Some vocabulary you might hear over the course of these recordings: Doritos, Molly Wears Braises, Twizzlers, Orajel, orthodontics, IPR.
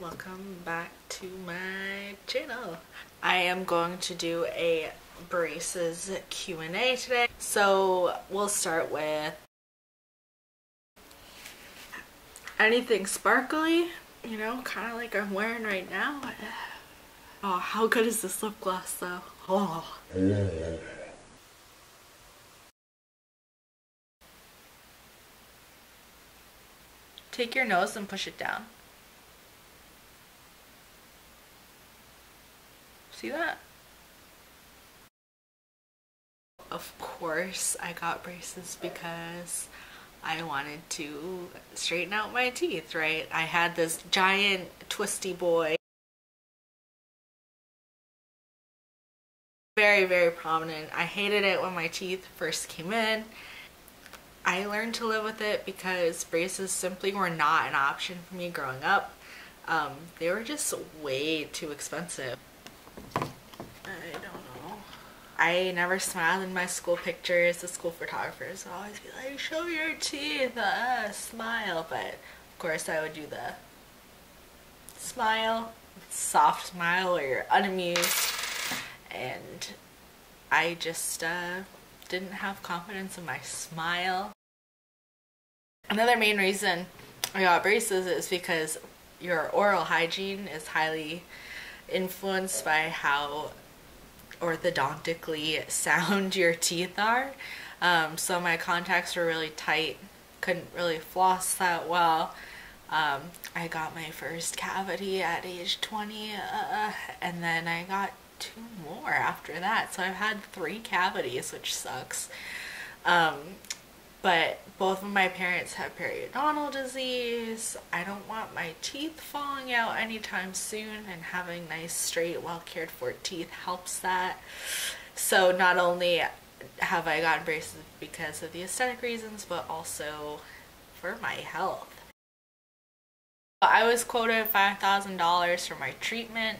Welcome back to my channel. I am going to do a braces Q&A today. So we'll start with anything sparkly, you know, kind of like I'm wearing right now. Oh, how good is this lip gloss though? Oh. Take your nose and push it down. See that? Of course I got braces because I wanted to straighten out my teeth, right? I had this giant twisty boy. Very, very prominent. I hated it when my teeth first came in. I learned to live with it because braces simply were not an option for me growing up. They were just way too expensive. I don't know. I never smiled in my school pictures. The school photographers would always be like, show your teeth, smile. But of course I would do the smile, soft smile where you're unamused. And I just didn't have confidence in my smile. Another main reason I got braces is because your oral hygiene is highly influenced by how orthodontically sound your teeth are. So my contacts were really tight, couldn't really floss that well. I got my first cavity at age 20 and then I got two more after that, so I've had three cavities, which sucks. But both of my parents have periodontal disease. I don't want my teeth falling out anytime soon, and having nice, straight, well cared for teeth helps that. So not only have I gotten braces because of the aesthetic reasons, but also for my health. I was quoted $5,000 for my treatment.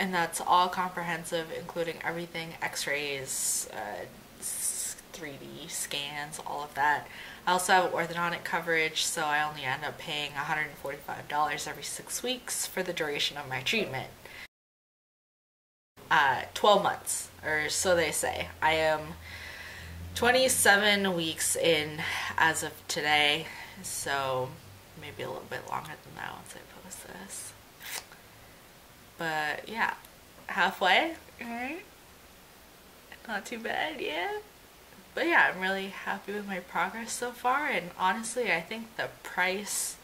And that's all comprehensive, including everything, x-rays, 3D scans, all of that. I also have orthodontic coverage, so I only end up paying $145 every 6 weeks for the duration of my treatment. 12 months, or so they say. I am 27 weeks in as of today, so maybe a little bit longer than that once I post this. But yeah, halfway, right? Not too bad, yeah? But yeah, I'm really happy with my progress so far, and honestly, I think the price,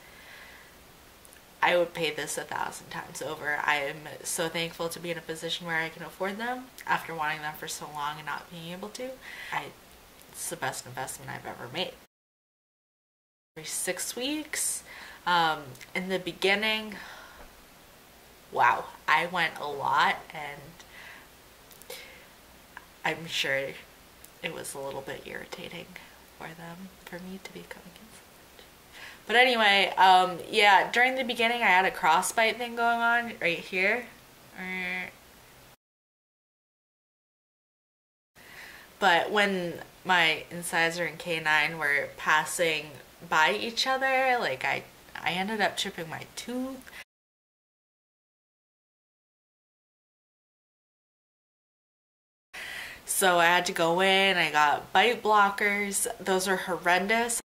I would pay this 1,000 times over. I am so thankful to be in a position where I can afford them after wanting them for so long and not being able to. It's the best investment I've ever made. Every 6 weeks, in the beginning, wow, I went a lot, and I'm sure it was a little bit irritating for them, for me to be coming in so much. But anyway, yeah, during the beginning I had a crossbite thing going on right here. But when my incisor and canine were passing by each other, like I ended up chipping my tooth. So I had to go in, I got bite blockers. Those are horrendous.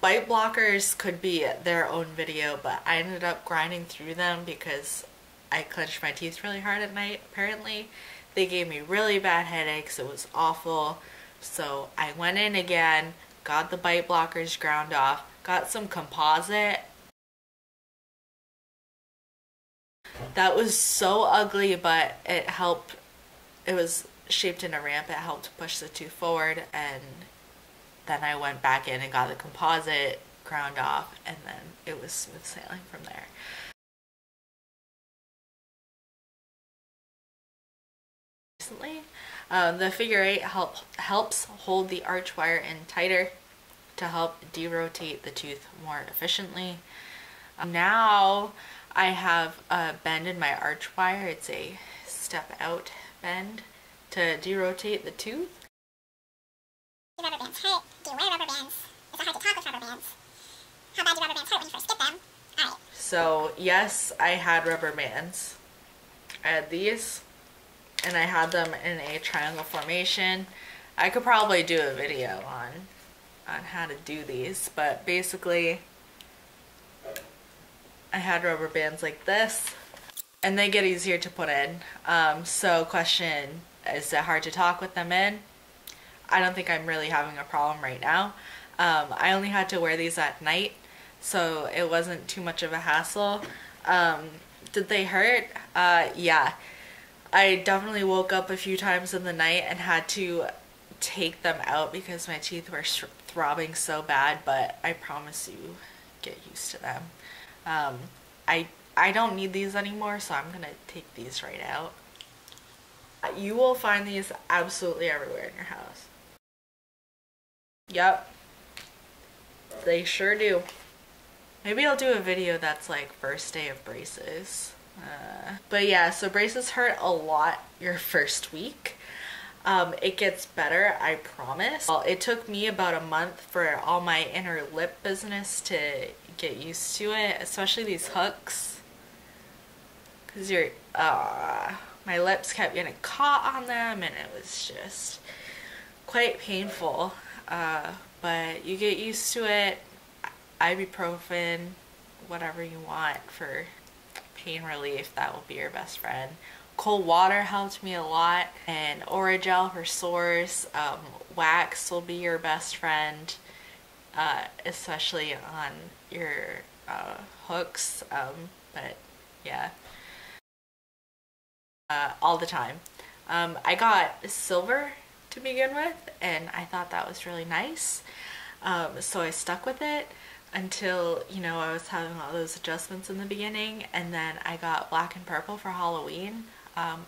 Bite blockers could be their own video, but I ended up grinding through them because I clenched my teeth really hard at night, apparently. They gave me really bad headaches, it was awful. So I went in again, got the bite blockers ground off, got some composite. That was so ugly, but it helped. It was shaped in a ramp. It helped push the tooth forward, and then I went back in and got the composite ground off, and then it was smooth sailing from there. Recently, the figure eight helps hold the arch wire in tighter to help derotate the tooth more efficiently. Now I have a bend in my arch wire. It's a step out bend to derotate the tooth. Rubber bands, height, do you wear rubber bands? Is it hard to talk with rubber bands? So yes, I had rubber bands. I had these and I had them in a triangle formation. I could probably do a video on how to do these, but basically I had rubber bands like this, and they get easier to put in. So question, is it hard to talk with them in? I don't think I'm really having a problem right now. I only had to wear these at night, so it wasn't too much of a hassle. Did they hurt? Yeah. I definitely woke up a few times in the night and had to take them out because my teeth were throbbing so bad, but I promise you, get used to them. I don't need these anymore, so I'm gonna take these right out. You will find these absolutely everywhere in your house. Yep. They sure do. Maybe I'll do a video that's like first day of braces. But yeah, so braces hurt a lot your first week. It gets better, I promise. Well, it took me about a month for all my inner lip business to get used to it, especially these hooks. Cause you're, my lips kept getting caught on them and it was just quite painful. But you get used to it. Ibuprofen, whatever you want for pain relief, that will be your best friend. Cold water helped me a lot, and Orajel for sores. Wax will be your best friend, especially on your hooks, but yeah, all the time. I got silver to begin with, and I thought that was really nice, so I stuck with it until, you know, I was having all those adjustments in the beginning, and then I got black and purple for Halloween.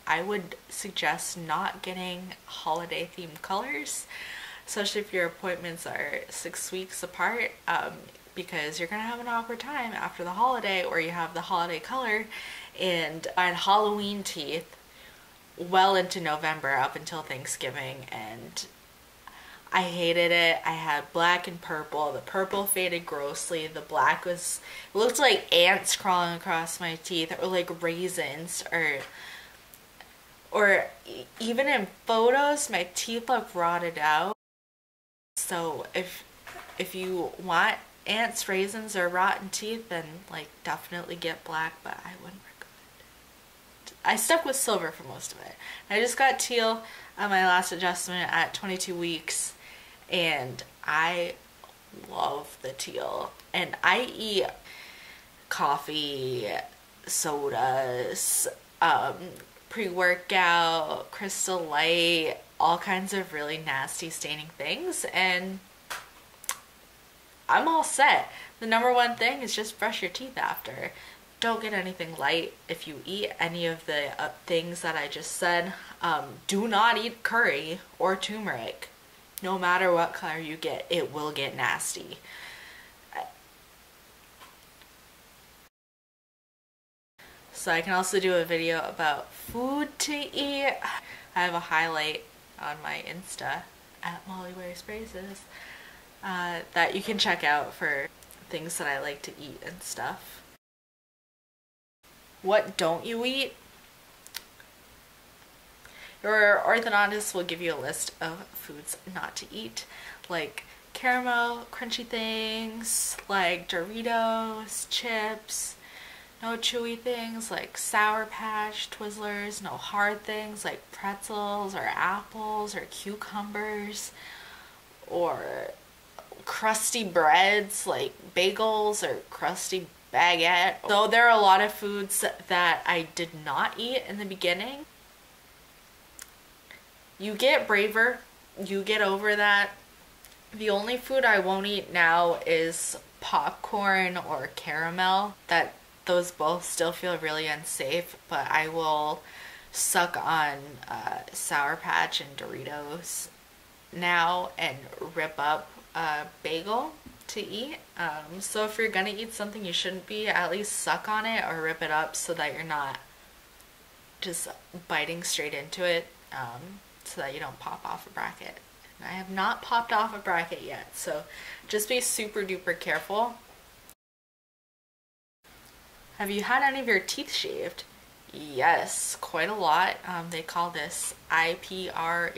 I would suggest not getting holiday themed colors, especially if your appointments are 6 weeks apart, because you're gonna have an awkward time after the holiday, or you have the holiday color, and I had Halloween teeth well into November up until Thanksgiving, and I hated it. I had black and purple. The purple faded grossly. The black was, it looked like ants crawling across my teeth, or like raisins, or even in photos, my teeth look rotted out. So if you want ants, raisins, or rotten teeth, then like definitely get black, but I wouldn't recommend it. I stuck with silver for most of it. I just got teal on my last adjustment at 22 weeks. And I love the teal, and I eat coffee, sodas, pre-workout, Crystal Light, all kinds of really nasty staining things, and I'm all set. The #1 thing is just brush your teeth after. Don't get anything light if you eat any of the things that I just said. Do not eat curry or turmeric. No matter what color you get, it will get nasty. So I can also do a video about food to eat. I have a highlight on my Insta at Molly Wears Braises that you can check out for things that I like to eat and stuff. What don't you eat? Your orthodontist will give you a list of foods not to eat, like caramel, crunchy things, like Doritos, chips, no chewy things like Sour Patch, Twizzlers, no hard things like pretzels or apples or cucumbers, or crusty breads like bagels or crusty baguette. So there are a lot of foods that I did not eat in the beginning. You get braver, you get over that. The only food I won't eat now is popcorn or caramel. Those both still feel really unsafe, but I will suck on Sour Patch and Doritos now and rip up a bagel to eat. So if you're gonna eat something you shouldn't be, at least suck on it or rip it up so that you're not just biting straight into it, so that you don't pop off a bracket. And I have not popped off a bracket yet, so just be super duper careful. Have you had any of your teeth shaved? Yes, quite a lot. They call this IPR,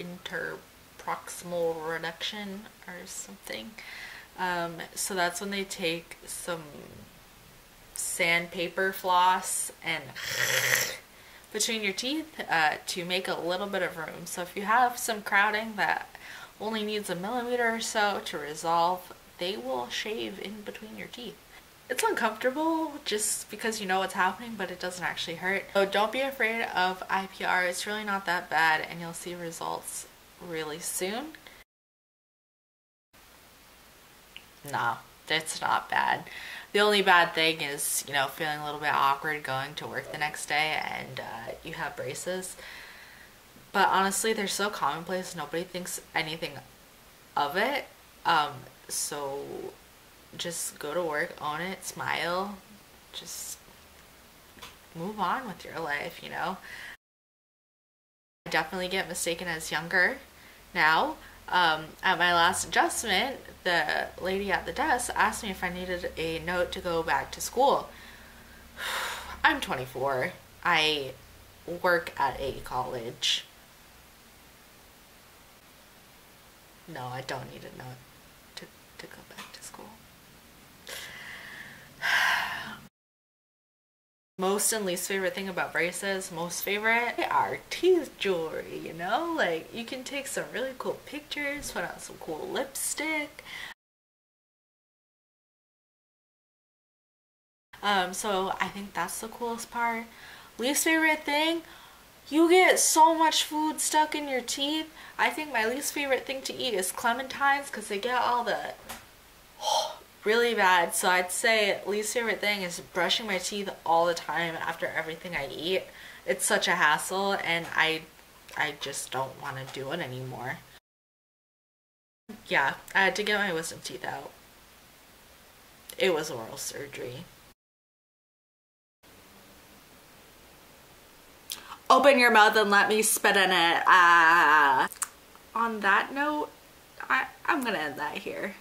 interproximal reduction or something. So that's when they take some sandpaper floss and between your teeth to make a little bit of room. So if you have some crowding that only needs a millimeter or so to resolve, they will shave in between your teeth. It's uncomfortable just because you know what's happening, but it doesn't actually hurt. So don't be afraid of IPR. It's really not that bad, and you'll see results really soon. No, it's not bad. The only bad thing is, you know, feeling a little bit awkward going to work the next day and you have braces. But honestly, they're so commonplace, nobody thinks anything of it. So just go to work, own it, smile, just move on with your life, you know. I definitely get mistaken as younger now. At my last adjustment, the lady at the desk asked me if I needed a note to go back to school. I'm 24. I work at a college. No, I don't need a note to go back to school. Most and least favorite thing about braces, most favorite, they are teeth jewelry, you know? Like, you can take some really cool pictures, put on some cool lipstick. So I think that's the coolest part. Least favorite thing, you get so much food stuck in your teeth. I think my least favorite thing to eat is clementines because they get all the... really bad. So I'd say least favorite thing is brushing my teeth all the time after everything I eat. It's such a hassle, and I just don't want to do it anymore. Yeah, I had to get my wisdom teeth out. It was oral surgery. Open your mouth and let me spit in it. On that note, I'm gonna end that here.